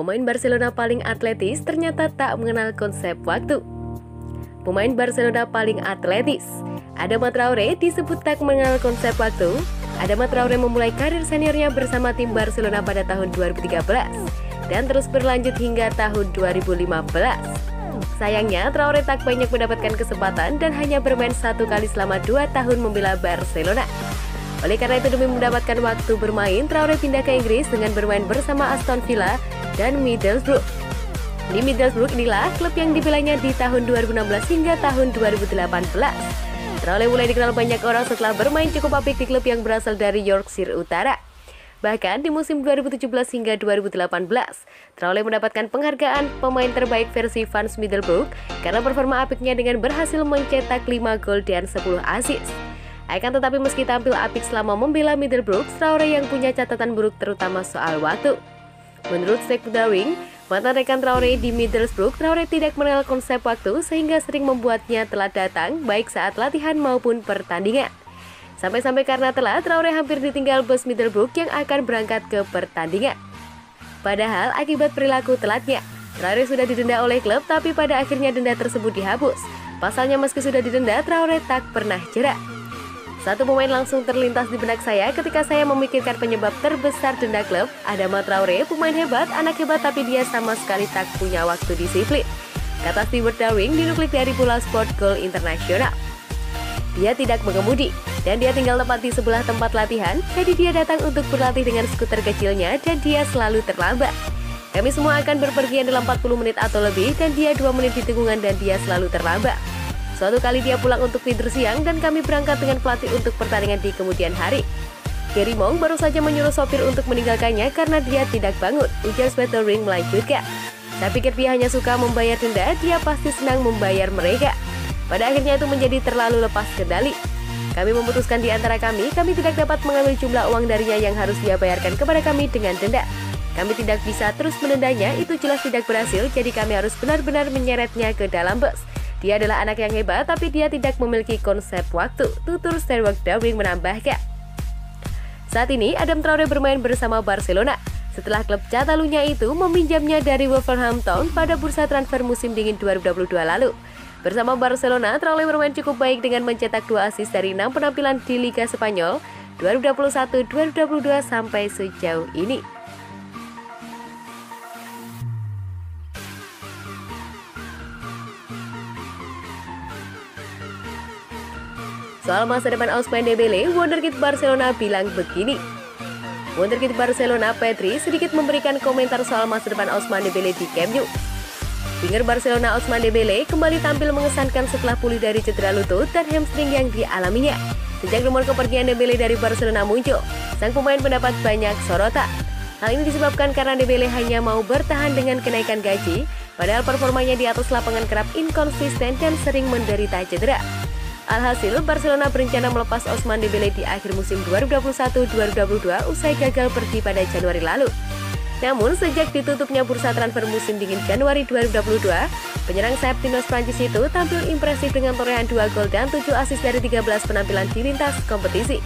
pemain Barcelona paling atletis ternyata tak mengenal konsep waktu. Pemain Barcelona paling atletis, Adama Traore, disebut tak mengenal konsep waktu. Adama Traore memulai karir seniornya bersama tim Barcelona pada tahun 2013 dan terus berlanjut hingga tahun 2015. Sayangnya, Traore tak banyak mendapatkan kesempatan dan hanya bermain satu kali selama 2 tahun membela Barcelona. Oleh karena itu, demi mendapatkan waktu bermain, Traore pindah ke Inggris dengan bermain bersama Aston Villa dan Middlesbrough. Di Middlesbrough inilah klub yang dibelanya di tahun 2016 hingga tahun 2018. Traore mulai dikenal banyak orang setelah bermain cukup apik di klub yang berasal dari Yorkshire Utara. Bahkan di musim 2017 hingga 2018, Traore mendapatkan penghargaan pemain terbaik versi fans Middlesbrough karena performa apiknya dengan berhasil mencetak 5 gol dan 10 assist. Akan tetapi meski tampil apik selama membela Middlesbrough, Traore yang punya catatan buruk terutama soal waktu. Menurut Sergio Busquets, mantan rekan Traore di Middlesbrough, Traore tidak mengenal konsep waktu sehingga sering membuatnya telat datang baik saat latihan maupun pertandingan. Sampai-sampai karena telat, Traore hampir ditinggal bus Middlesbrough yang akan berangkat ke pertandingan. Padahal akibat perilaku telatnya, Traore sudah didenda oleh klub, tapi pada akhirnya denda tersebut dihapus. Pasalnya meski sudah didenda, Traore tak pernah jera. Satu pemain langsung terlintas di benak saya ketika saya memikirkan penyebab terbesar denda klub, Adama Traore, pemain hebat, anak hebat, tapi dia sama sekali tak punya waktu disiplin, kata Stewart Downing dinuklik dari Bola Sport Goal Internasional. Dia tidak mengemudi, dan dia tinggal tepat di sebelah tempat latihan, jadi dia datang untuk berlatih dengan skuter kecilnya, dan dia selalu terlambat. Kami semua akan berpergian dalam 40 menit atau lebih, dan dia 2 menit di tikungan, dan dia selalu terlambat. Suatu kali dia pulang untuk tidur siang dan kami berangkat dengan pelatih untuk pertandingan di kemudian hari. Gary Monk baru saja menyuruh sopir untuk meninggalkannya karena dia tidak bangun, ujar Sweaterring melanjutkan. Saya pikir dia hanya suka membayar denda, dia pasti senang membayar mereka. Pada akhirnya itu menjadi terlalu lepas kendali. Kami memutuskan di antara kami tidak dapat mengambil jumlah uang darinya yang harus dia bayarkan kepada kami dengan denda. Kami tidak bisa terus menendanya, itu jelas tidak berhasil, jadi kami harus benar-benar menyeretnya ke dalam bus. Dia adalah anak yang hebat, tapi dia tidak memiliki konsep waktu, tutur Stewart Downing menambahkan. Saat ini, Adama Traore bermain bersama Barcelona setelah klub Catalunya itu meminjamnya dari Wolverhampton pada bursa transfer musim dingin 2022 lalu. Bersama Barcelona, Traore bermain cukup baik dengan mencetak 2 assist dari 6 penampilan di Liga Spanyol 2021-2022 sampai sejauh ini. Soal masa depan Ousmane Dembélé, wonderkid Barcelona bilang begini. Wonderkid Barcelona Pedri sedikit memberikan komentar soal masa depan Ousmane Dembélé di Camp Nou. Winger Barcelona Ousmane Dembélé kembali tampil mengesankan setelah pulih dari cedera lutut dan hamstring yang dialaminya. Sejak rumor kepergian Dembélé dari Barcelona muncul, sang pemain mendapat banyak sorotan. Hal ini disebabkan karena Dembélé hanya mau bertahan dengan kenaikan gaji, padahal performanya di atas lapangan kerap inkonsisten dan sering menderita cedera. Alhasil, Barcelona berencana melepas Ousmane Dembélé di akhir musim 2021-2022 usai gagal pergi pada Januari lalu. Namun, sejak ditutupnya bursa transfer musim dingin Januari 2022, penyerang Timnas Prancis itu tampil impresif dengan torehan 2 gol dan 7 assist dari 13 penampilan di lintas kompetisi.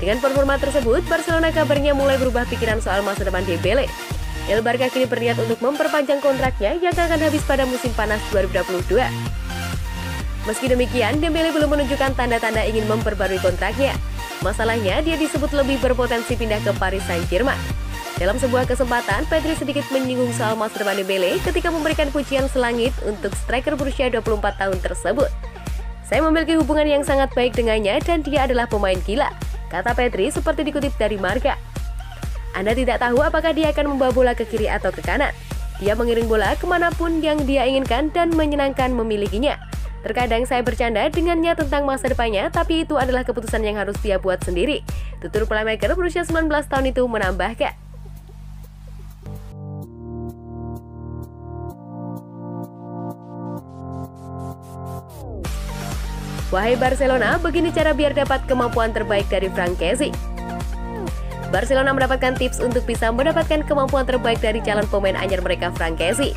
Dengan performa tersebut, Barcelona kabarnya mulai berubah pikiran soal masa depan Dembélé. El Barca kini berniat untuk memperpanjang kontraknya yang akan habis pada musim panas 2022. Meski demikian, Dembélé belum menunjukkan tanda-tanda ingin memperbarui kontraknya. Masalahnya, dia disebut lebih berpotensi pindah ke Paris Saint-Germain. Dalam sebuah kesempatan, Pedri sedikit menyinggung soal masa depan Dembélé ketika memberikan pujian selangit untuk striker berusia 24 tahun tersebut. Saya memiliki hubungan yang sangat baik dengannya dan dia adalah pemain gila, kata Pedri seperti dikutip dari Marca. Anda tidak tahu apakah dia akan membawa bola ke kiri atau ke kanan. Dia mengiring bola kemanapun yang dia inginkan dan menyenangkan memilikinya. Terkadang saya bercanda dengannya tentang masa depannya, tapi itu adalah keputusan yang harus dia buat sendiri. Tutur playmaker berusia 19 tahun itu menambahkan. Wahai Barcelona, begini cara biar dapat kemampuan terbaik dari Franck Kessié. Barcelona mendapatkan tips untuk bisa mendapatkan kemampuan terbaik dari calon pemain anyar mereka Franck Kessié.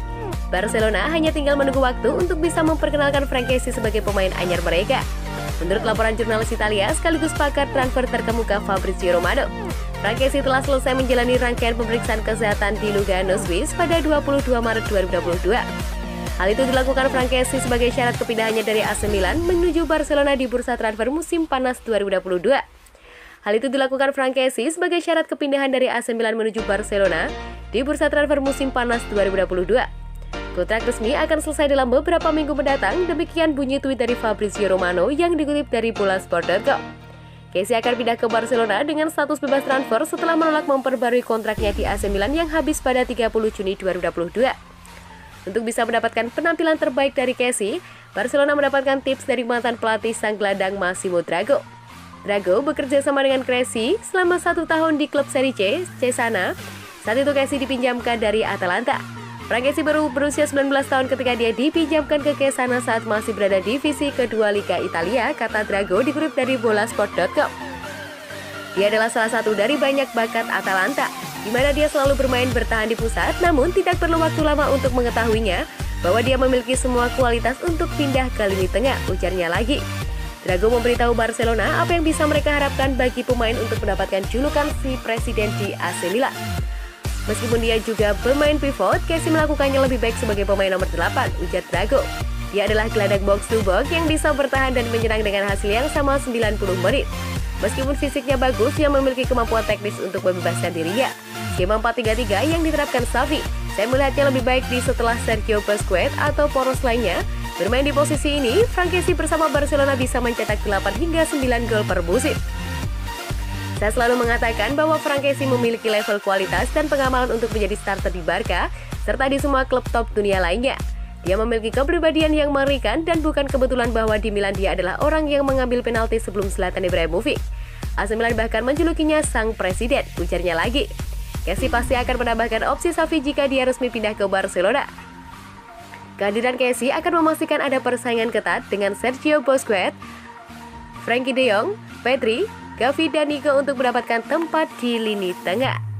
Barcelona hanya tinggal menunggu waktu untuk bisa memperkenalkan Franck Kessié sebagai pemain anyar mereka. Menurut laporan jurnalis Italia sekaligus pakar transfer terkemuka Fabrizio Romano, Franck Kessié telah selesai menjalani rangkaian pemeriksaan kesehatan di Lugano, Swiss pada 22 Maret 2022. Hal itu dilakukan Franck Kessié sebagai syarat kepindahannya dari AC Milan menuju Barcelona di bursa transfer musim panas 2022. Hal itu dilakukan Franck Kessié sebagai syarat kepindahan dari AC Milan menuju Barcelona di bursa transfer musim panas 2022. Kontrak resmi akan selesai dalam beberapa minggu mendatang, demikian bunyi tweet dari Fabrizio Romano yang dikutip dari bolasport.com. Kessié akan pindah ke Barcelona dengan status bebas transfer setelah menolak memperbarui kontraknya di AC Milan yang habis pada 30 Juni 2022. Untuk bisa mendapatkan penampilan terbaik dari Kessié, Barcelona mendapatkan tips dari mantan pelatih sang gelandang Massimo Drago. Drago bekerja sama dengan Kessié selama 1 tahun di klub Serie C, Cesana. Saat itu Kessié dipinjamkan dari Atalanta. Franck Kessié baru berusia 19 tahun ketika dia dipinjamkan ke Cesana saat masih berada di divisi kedua Liga Italia, kata Drago dikutip dari bolasport.com. Dia adalah salah satu dari banyak bakat Atalanta, di mana dia selalu bermain bertahan di pusat, namun tidak perlu waktu lama untuk mengetahuinya bahwa dia memiliki semua kualitas untuk pindah ke lini tengah, ujarnya lagi. Drago memberitahu Barcelona apa yang bisa mereka harapkan bagi pemain untuk mendapatkan julukan si presiden di AC Milan. Meskipun dia juga bermain pivot, Kessié melakukannya lebih baik sebagai pemain nomor 8, ujar Drago. Dia adalah gelandang box-to-box yang bisa bertahan dan menyerang dengan hasil yang sama 90 menit. Meskipun fisiknya bagus, dia memiliki kemampuan teknis untuk membebaskan dirinya. Skema 4-3-3 yang diterapkan Xavi, saya melihatnya lebih baik di setelah Sergio Busquets atau poros lainnya. Bermain di posisi ini, Franck Kessié bersama Barcelona bisa mencetak 8 hingga 9 gol per musim. Saya selalu mengatakan bahwa Franck Kessié memiliki level kualitas dan pengamalan untuk menjadi starter di Barca, serta di semua klub top dunia lainnya. Dia memiliki kepribadian yang mengerikan dan bukan kebetulan bahwa di Milan dia adalah orang yang mengambil penalti sebelum Zlatan Ibrahimovic. AC Milan bahkan menjulukinya sang presiden, ujarnya lagi. Kessié pasti akan menambahkan opsi Xavi jika dia resmi pindah ke Barcelona. Kehadiran Kessié akan memastikan ada persaingan ketat dengan Sergio Busquets, Frankie De Jong, Pedri, Xavi dan Nico untuk mendapatkan tempat di lini tengah.